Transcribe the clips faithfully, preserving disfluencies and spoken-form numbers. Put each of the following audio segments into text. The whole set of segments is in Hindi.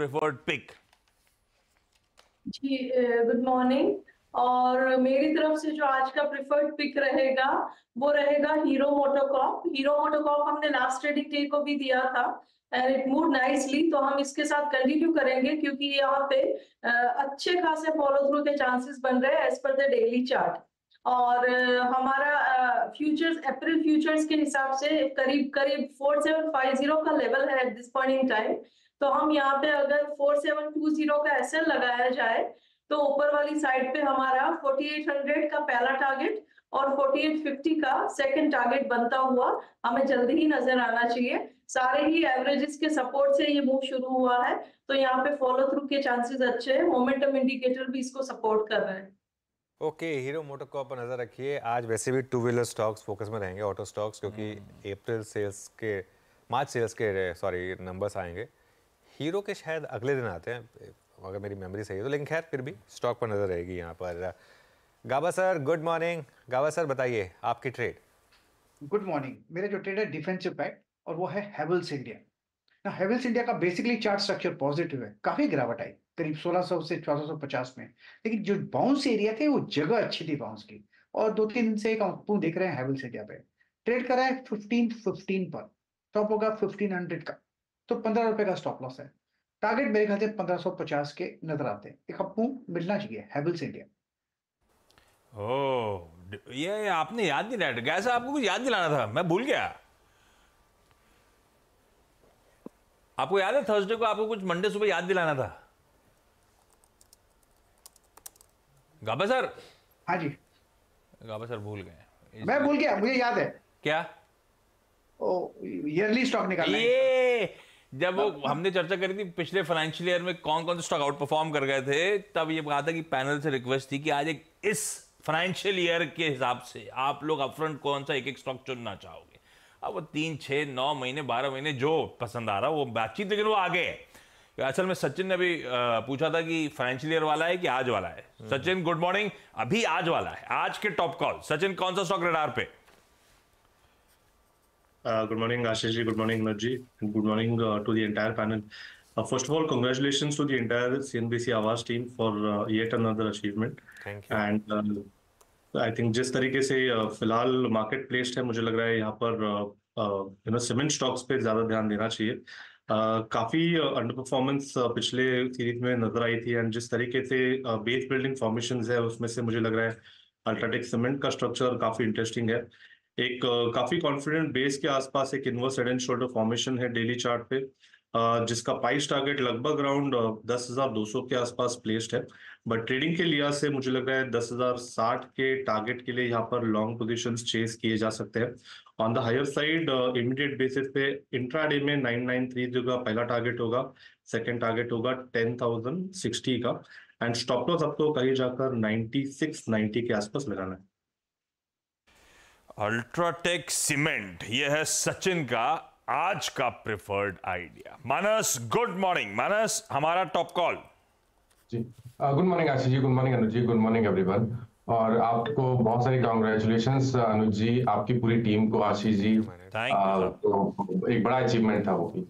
Preferred pick? जी गुड मॉर्निंग, और मेरी तरफ से जो आज का प्रेफर्ड पिक रहेगा वो रहेगा हीरो मोटोकॉर्प। हीरो मोटोकॉर्प हमने लास्ट ट्रेडिंग डे को भी दिया था एंड इट मूव्ड नाइसली, तो हम इसके साथ कंटिन्यू करेंगे क्योंकि यहाँ पे अच्छे खासे फॉलो थ्रू के चांसेस बन रहे हैं as per the daily chart. और हमारा फ्यूचर्स अप्रैल फ्यूचर्स के हिसाब से करीब करीब फोर सेवन फाइव जीरो का लेवल है at this point in time, तो हम यहाँ पे अगर फोर सेवन टू जीरो का एसएल लगाया जाए तो ऊपर वाली साइड पे हमारा फोर्टी एट हंड्रेड का पहला टारगेट और फोर्टी एट फिफ्टी का सेकंड टारगेट बनता हुआ हमें जल्दी ही नजर आना चाहिए। सारे ही एवरेजेस के सपोर्ट से ये मूव शुरू हुआ है, तो यहाँ पे फॉलो थ्रू के चांसेस अच्छे हैं, मोमेंटम इंडिकेटर भी इसको सपोर्ट कर रहे हैं। ओके, हीरो मोटोकॉर्प पर नजर रखिए। आज वैसे भी टू व्हीलर स्टॉक्स फोकस में रहेंगे, ऑटो स्टॉक्स, क्योंकि अप्रैल सेल्स के मार्च सेल्स के सॉरी नंबर्स आएंगे, हीरो के शायद अगले दिन आते हैं अगर मेरी मेमोरी सही है तो, लेकिन खैर फिर भी स्टॉक पर नजर रहेगी यहाँ पर। Gaba sir good morning. Gaba sir बताइए आपकी ट्रेड। गुड मॉर्निंग, मेरे जो ट्रेड है डिफेंसिव पैक और वो है हैवल्स इंडिया। ना हैवल्स इंडिया का बेसिकली चार्ट स्ट्रक्चर पॉजिटिव है, काफी गिरावट आई करीब सोलह सौ से चौदह सौ पचास में, लेकिन जो बाउंस एरिया थे वो जगह अच्छी थी बाउंस की, और दो तीन दिन से एक आउटपुट देख रहे हैं हैवल्स इंडिया पे। ट्रेड करा है फिफ्टीन फिफ्टीन पर, टॉप होगा फिफ्टीन हंड्रेड का, तो पंद्रह रुपए का स्टॉप लॉस है। टारगेट मेरे ख्याल से पंद्रह सौ पचास के नजर आते हैं, एक अपू मिलना चाहिए हैवल्स इंडिया। ओह ये आपने याद नहीं दिलाया, कैसा आपको कुछ याद दिलाना था मैं भूल गया। आपको याद है थर्सडे को आपको कुछ मंडे सुबह याद दिलाना था गाबा सर? हाँ जी गाबा सर भूल गए, मैं भूल गया, मुझे याद है। क्या ईयरली स्टॉक निकालना ये जब वो हमने चर्चा करी थी पिछले फाइनेंशियल ईयर में कौन कौन से स्टॉक आउट परफॉर्म कर गए थे, तब ये कहा था कि पैनल से रिक्वेस्ट थी कि आज एक इस फाइनेंशियल ईयर के हिसाब से आप लोग अपफ्रंट कौन सा एक एक स्टॉक चुनना चाहोगे। अब वो तीन छः नौ महीने बारह महीने जो पसंद आ रहा वो बातचीत, लेकिन वो आगे है। असल में सचिन ने भी पूछा था कि फाइनेंशियल ईयर वाला है कि आज वाला है। सचिन गुड मॉर्निंग, अभी आज वाला है, आज के टॉप कॉल। सचिन कौन सा स्टॉक रडार पे? Good morning Ashish ji, good morning Himmat ji, good morning to the entire panel. First of all congratulations to the entire CNBC Awaaz team for yet another achievement. And I think जिस तरीके से uh, फिलहाल मार्केट प्लेस्ड है, मुझे लग रहा है यहाँ पर यू नो सीमेंट स्टॉक्स पे ज्यादा ध्यान देना चाहिए। uh, काफी अंडर uh, परफॉर्मेंस uh, पिछले सीरीज में नजर आई थी, एंड जिस तरीके से बेस बिल्डिंग फॉर्मेशन है उसमें से मुझे लग रहा है अल्ट्राटेक सीमेंट का स्ट्रक्चर काफी इंटरेस्टिंग है। एक uh, काफी कॉन्फिडेंट बेस के आसपास एक inverse head and shoulder formation है डेली चार्ट पे, uh, जिसका प्राइस टारगेट लगभग अराउंड दस हजार दो सौ के आसपास प्लेस्ड है, बट ट्रेडिंग के लिहाज से मुझे लग रहा है दस हजार साठ के टारगेट के लिए यहाँ पर लॉन्ग पोजीशंस चेस किए जा सकते हैं। On the higher side immediate basis पे इंट्राडे में नाइन नाइन थ्री जो का पहला टारगेट होगा, सेकेंड टारगेट होगा टेन थाउजेंड सिक्सटी का, एंड स्टॉप लॉस आपको कहीं जाकर नाइनटी सिक्स नाइनटी के आसपास लगाना है। अल्ट्राटेक सीमेंट, यह है सचिन का आज का preferred idea. Manas good morning. Manas हमारा टॉप कॉल। जी good morning Ashish ji, good morning Anuj ji, good morning everyone, और आपको बहुत सारी कांग्रेचुलेशंस अनुज जी, आपकी पूरी टीम को, आशीष जी। थैंक यू, एक बड़ा अचीवमेंट था वो भी।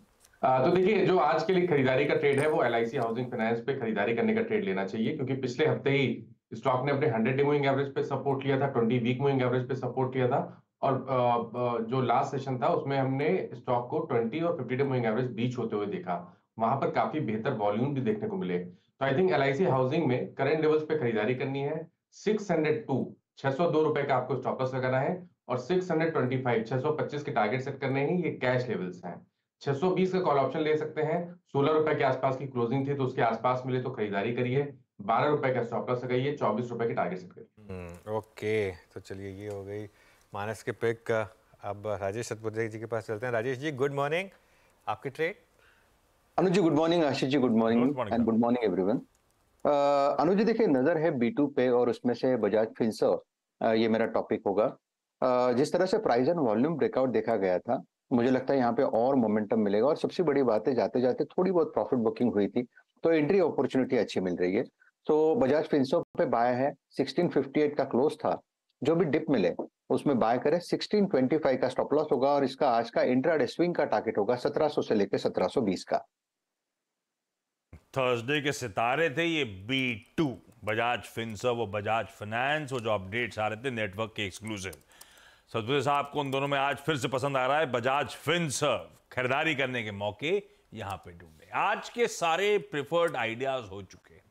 तो देखिए जो आज के लिए खरीदारी का ट्रेड है वो L I C housing finance पे खरीदारी करने का ट्रेड लेना चाहिए, क्योंकि पिछले हफ्ते ही स्टॉक ने अपने हंड्रेड डे मूविंग एवरेज पे सपोर्ट लिया था, ट्वेंटी वीक मूविंग एवरेज पे सपोर्ट लिया था, और जो लास्ट सेशन था उसमें हमने स्टॉक को ट्वेंटी और फिफ्टी डे मूविंग एवरेज बीच होते हुए देखा, वहां पर काफी बेहतर वॉल्यूम भी देखने को मिले। तो आई थिंक एलआईसी हाउसिंग में करंट लेवल्स पे खरीदारी करनी है। सिक्स हंड्रेड टू छह सौ दो रुपए का आपको स्टॉप लॉस लगाना है, और सिक्स हंड्रेड ट्वेंटी फाइव छह सौ पच्चीस के टारगेट सेट करने हैं, ये कैश लेवल्स हैं। छह सौ बीस का कॉल ऑप्शन ले सकते हैं, सोलह रुपए के आसपास की क्लोजिंग थी तो उसके आसपास मिले तो खरीदारी करिए, बारह रुपए का स्टॉप लॉस लगाइए, चौबीस रुपए की टारगेट सेट करिए। ओके तो चलिए ये हो गई मानस के पिक। अब राजेश सतपुते जी के पास चलते हैं। राजेश जी गुड मॉर्निंग, आपकी trade. Anuj ji good morning, Ashish ji good morning and good morning everyone. Anuj ji देखिए नजर है बी टू पे और उसमें से बजाज फिनसर्व, ये मेरा टॉपिक होगा। uh, जिस तरह से प्राइस एंड वॉल्यूम ब्रेकआउट देखा गया था, मुझे लगता है यहाँ पे और मोमेंटम मिलेगा, और सबसे बड़ी बात है जाते जाते थोड़ी बहुत प्रॉफिट बुकिंग हुई थी, तो एंट्री अपॉर्चुनिटी अच्छी मिल रही है। तो बजाज फिनसर्व पे बाय है, सिक्सटीन फिफ्टी एट का क्लोज था, जो भी डिप मिले उसमें बाय करें, सिक्सटीन ट्वेंटी फाइव का स्टॉप लॉस होगा, और इसका आज का इंट्राडे स्विंग का टारगेट होगा सत्रह सौ से लेकर सत्रह सौ बीस का। थर्सडे के सितारे थे ये बी टू बजाज फिनसर्व और बजाज फाइनेंस, वो जो अपडेट्स आ रहे थे नेटवर्क के एक्सक्लूसिव। सतपुते साहब को उन दोनों में आज फिर से पसंद आ रहा है बजाज फिनसर्व। खरीदारी करने के मौके यहाँ पे ढूंढे। आज के सारे प्रेफर्ड आइडियाज हो चुके हैं।